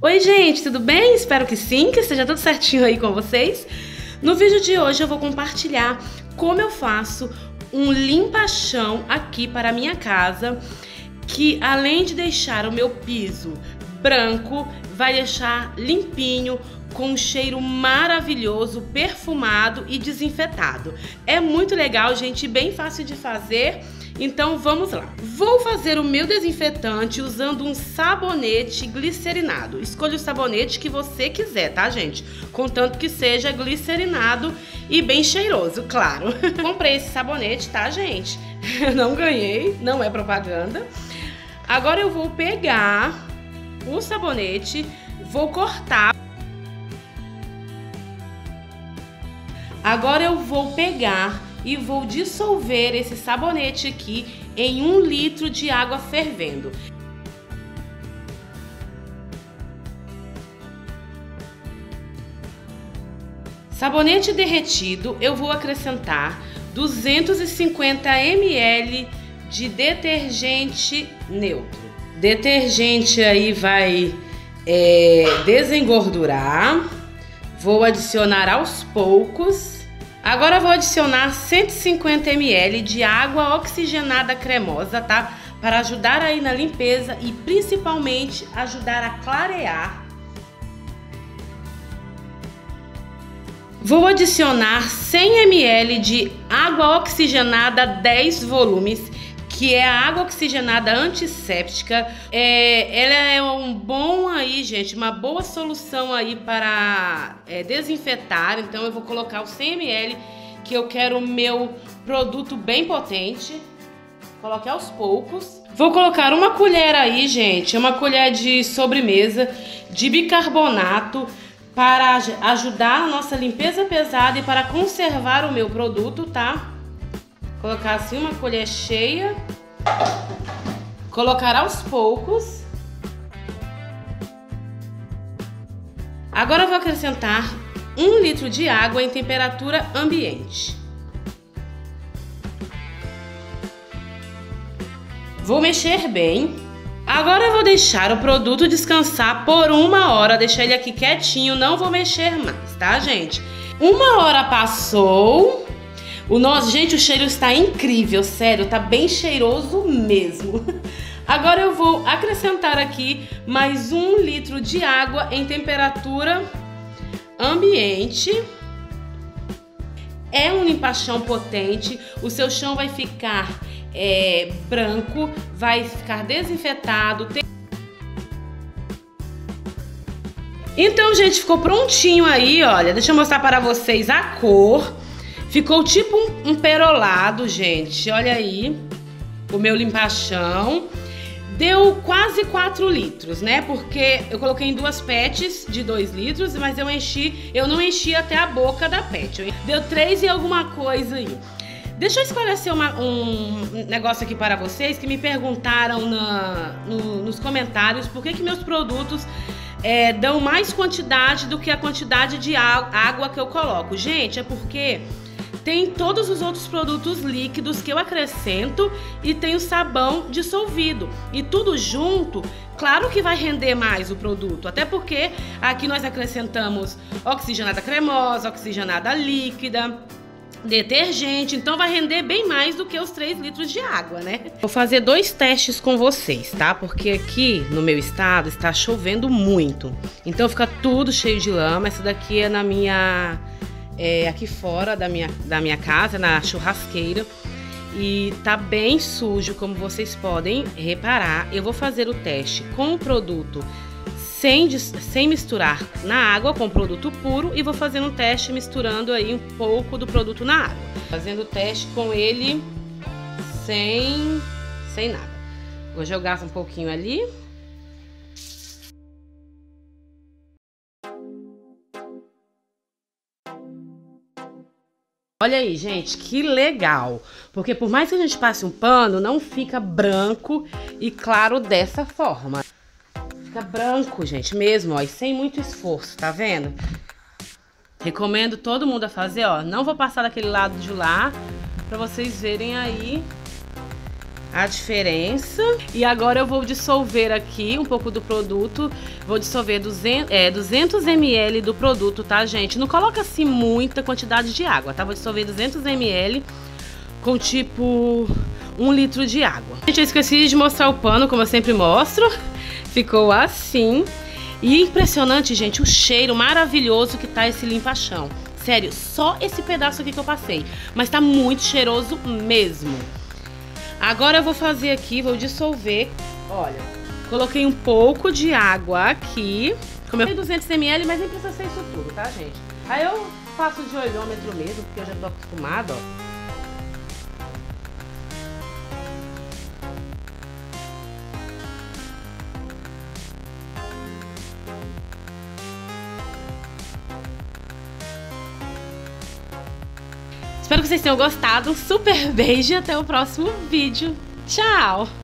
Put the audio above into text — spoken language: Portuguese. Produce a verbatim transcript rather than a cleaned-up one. Oi gente, tudo bem? Espero que sim, que esteja tudo certinho aí com vocês. No vídeo de hoje eu vou compartilhar como eu faço um limpa-chão aqui para a minha casa, que além de deixar o meu piso branco, vai deixar limpinho, com um cheiro maravilhoso, perfumado e desinfetado. É muito legal, gente, bem fácil de fazer. Então vamos lá. Vou fazer o meu desinfetante usando um sabonete glicerinado. Escolha o sabonete que você quiser, tá, gente? Contanto que seja glicerinado e bem cheiroso, claro. Comprei esse sabonete, tá, gente? Eu não ganhei, não é propaganda. Agora eu vou pegar o sabonete, vou cortar. Agora eu vou pegar e vou dissolver esse sabonete aqui em um litro de água fervendo. Sabonete derretido, eu vou acrescentar duzentos e cinquenta mililitros de detergente neutro. Detergente aí vai é, desengordurar. Vou adicionar aos poucos. Agora eu vou adicionar cento e cinquenta mililitros de água oxigenada cremosa, tá? Para ajudar aí na limpeza e principalmente ajudar a clarear. Vou adicionar cem mililitros de água oxigenada dez volumes, que é a água oxigenada antisséptica. É, ela é um bom aí, gente, uma boa solução aí para é, desinfetar. Então eu vou colocar o cem mililitros, que eu quero o meu produto bem potente. Coloquei aos poucos. Vou colocar uma colher aí, gente, uma colher de sobremesa de bicarbonato para ajudar a nossa limpeza pesada e para conservar o meu produto, tá? Colocar assim uma colher cheia, colocar aos poucos. Agora eu vou acrescentar um litro de água em temperatura ambiente. Vou mexer bem. Agora eu vou deixar o produto descansar por uma hora, deixar ele aqui quietinho, não vou mexer mais, tá, gente? Uma hora passou. O nosso, gente, o cheiro está incrível, sério, tá bem cheiroso mesmo. Agora eu vou acrescentar aqui mais um litro de água em temperatura ambiente. É um limpa-chão potente, o seu chão vai ficar é, branco, vai ficar desinfetado. Tem... Então, gente, ficou prontinho aí, olha, deixa eu mostrar para vocês a cor. Ficou tipo um, um perolado, gente. Olha aí o meu limpa-chão. Deu quase quatro litros, né? Porque eu coloquei em duas pets de dois litros, mas eu enchi, eu não enchi até a boca da pet. Deu três e alguma coisa aí. Deixa eu esclarecer uma, um negócio aqui para vocês que me perguntaram na, no, nos comentários por que que meus produtos é, dão mais quantidade do que a quantidade de água que eu coloco. Gente, é porque... tem todos os outros produtos líquidos que eu acrescento e tem o sabão dissolvido. E tudo junto, claro que vai render mais o produto. Até porque aqui nós acrescentamos oxigenada cremosa, oxigenada líquida, detergente. Então vai render bem mais do que os três litros de água, né? Vou fazer dois testes com vocês, tá? Porque aqui no meu estado está chovendo muito. Então fica tudo cheio de lama. Essa daqui é na minha... É, aqui fora da minha, da minha casa, na churrasqueira, e tá bem sujo, como vocês podem reparar. Eu vou fazer o teste com o produto sem, sem misturar na água, com o produto puro, e vou fazendo um teste misturando aí um pouco do produto na água, fazendo o teste com ele sem, sem nada. Vou jogar um pouquinho ali. Olha aí, gente, que legal! Porque por mais que a gente passe um pano, não fica branco e claro dessa forma. Fica branco, gente, mesmo, ó, e sem muito esforço, tá vendo? Recomendo todo mundo a fazer, ó. Não vou passar daquele lado de lá, pra vocês verem aí a diferença. E agora eu vou dissolver aqui um pouco do produto. Vou dissolver duzentos, é, duzentos mililitros do produto, tá, gente? Não coloca assim muita quantidade de água, tá? Vou dissolver duzentos mililitros com tipo um litro de água. Gente, eu esqueci de mostrar o pano, como eu sempre mostro. Ficou assim. E impressionante, gente, o cheiro maravilhoso que tá esse limpa-chão. Sério, só esse pedaço aqui que eu passei. Mas tá muito cheiroso mesmo. Agora eu vou fazer aqui, vou dissolver. Olha, coloquei um pouco de água aqui. Como eu... duzentos mililitros, mas nem precisa ser isso tudo, tá, gente? Aí eu faço de olhômetro mesmo, porque eu já tô acostumada, ó. Espero que vocês tenham gostado. Um super beijo e até o próximo vídeo. Tchau!